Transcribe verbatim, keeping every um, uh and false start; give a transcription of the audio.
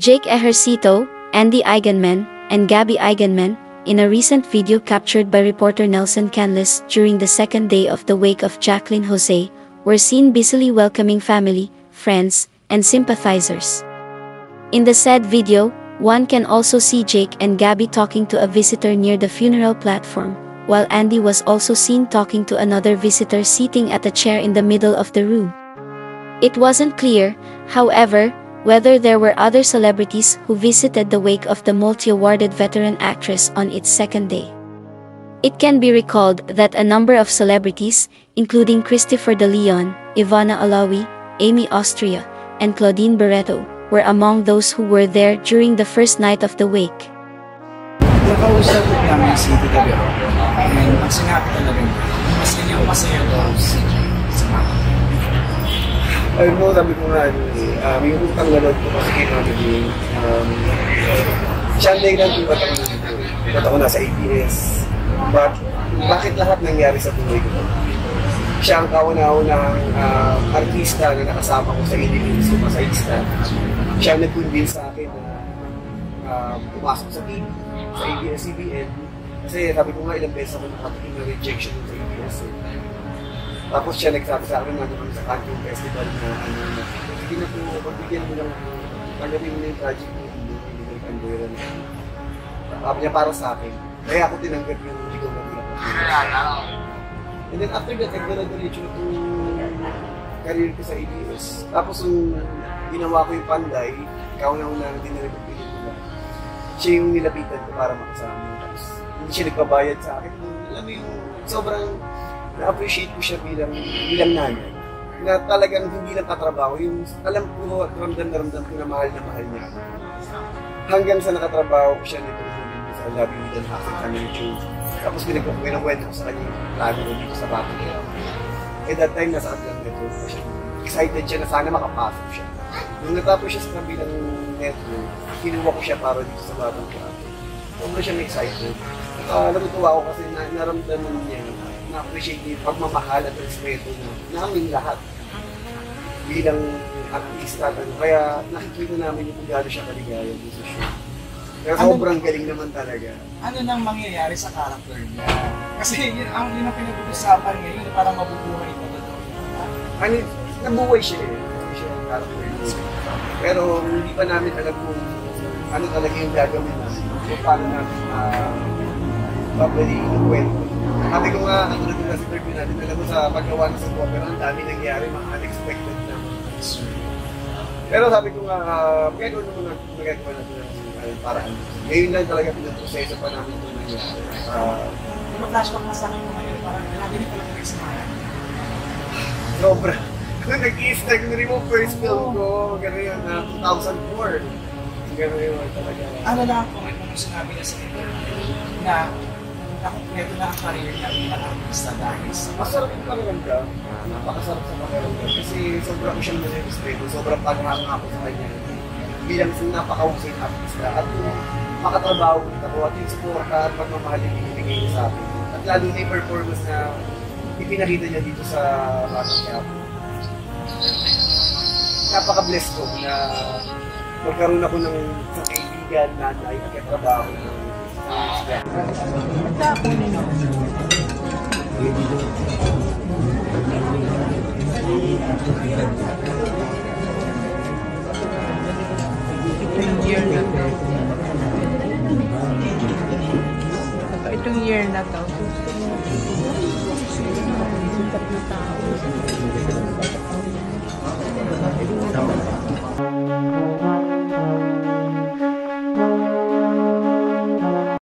Jake Ejercito, Andi Eigenmann, and Gabby Eigenmann, in a recent video captured by reporter Nelson Canlis during the second day of the wake of Jaclyn Jose, were seen busily welcoming family, friends, and sympathizers. In the said video, one can also see Jake and Gabby talking to a visitor near the funeral platform, while Andi was also seen talking to another visitor sitting at a chair in the middle of the room. It wasn't clear, however, whether there were other celebrities who visited the wake of the multi-awarded veteran actress on its second day. It can be recalled that a number of celebrities, including Christopher De Leon, Ivana Alawi, Amy Austria, and Claudine Barretto, were among those who were there during the first night of the wake. Nakausap namin si Tita Bero, and ang sinabi talaga niya, mas kanyang masaya daw si Samantha. Ayun mo, sabi ko nga, yung utang ganun ko kasi kinabi din, siya din lang ba't ako nasa A B S, but bakit lahat nangyari sa tuloy ko? Siya ang kauna-unang uh, artista na nakasama ko sa E D A, sumasaista. Siya ang nag-convince sa akin na uh, pumasok sa T V, sa A B S C B N. Kasi sabi ko nga ilang beses ako nakatikin na rejection sa A B S. Eh. Tapos siya nagsabi sa akin na sa Canton Festival na ano, hindi na po, pagbigyan mo lang pagdating mo na yung project mo, hindi ko hindi ko yung kanduera na. Sabi niya para sa akin, kaya ako tinanggap yung hindi ko mag-ilang. And then after that, nagdala-dalityo na itong career ko sa E B S. Tapos nung ginawa ko yung Panday, ikaw na unang dinarip ang pelikula. Siya yung nilapitan ko para makasama. Tapos hindi siya nagbabayad sa akin. Alam mo yung sobrang na-appreciate ko siya bilang, bilang nanay. Na talagang hindi lang katrabaho. Yung alam ko at ramdam na ramdam ko na mahal na mahal niya. Hanggang sa nakatrabaho ko siya nito. Sa labi yung dalawa sa kanyang YouTube. Tapos pinagkukwento ko sa kanya yung labi ko dito sa bato niya. At that time, nasa Atlanta network ko siya. Excited siya na sana makapasok siya. Nung natapos siya sa kabilang network, kinuha ko siya para dito sa bato niya. Sobrang siya excited. At uh, natutuwa ko kasi na, naramdaman niya na-appreciate niya pagmamahal at respeto na namin lahat bilang artista. Kaya nakikita namin yung pagkano siya kaligaya dito siya. Pero sobrang galing naman talaga. Ano nang mangyayari sa character niya? Kasi yun ang yun ang pinag-uusapan ngayon, parang mabubuhay pa ito. Ano, nabuhay siya eh. Nabuhay siya ang character niya. Pero hindi pa namin alam kung ano talaga yung gagawin namin. Kung paano namin uh, babaliin yung kwento. Sabi ko nga, ang tulad na sa interview natin, alam mo sa paggawa na sa opera, ang dami nangyari, mga unexpected na. Pero sabi ko nga, uh, kaya doon naman nagagawa natin natin. Parang ngayon lang talaga pinag-proseso pa namin ito nangyari. Yung mag-flashback na sa akin mo ngayon, parang nalagin ko lang yung ismayan. Sobra. Nung nag-i-stag na rin mo first film ko, gano'n yun, two thousand four. Gano'n yun talaga. Ano lang ang comment mo nung sinabi na sa interview na nakumpleto na ang career niya bilang artista dahil sa... Masarap yung pakiramdam. Napakasarap sa pakiramdam. Kasi sobrang ko siyang nare-respeto. Sobrang pagkakang ako sa kanya. Bilang isang napaka-using artista at yung makatrabaho ko ako at yung suporta at pagmamahal yung binibigay niya sa akin. At lalo na yung performance na ipinakita niya dito sa Basketball. Napaka-bless ko na magkaroon ako ng sa kaibigan na ay magkatrabaho ng Basketball. Itong year na to.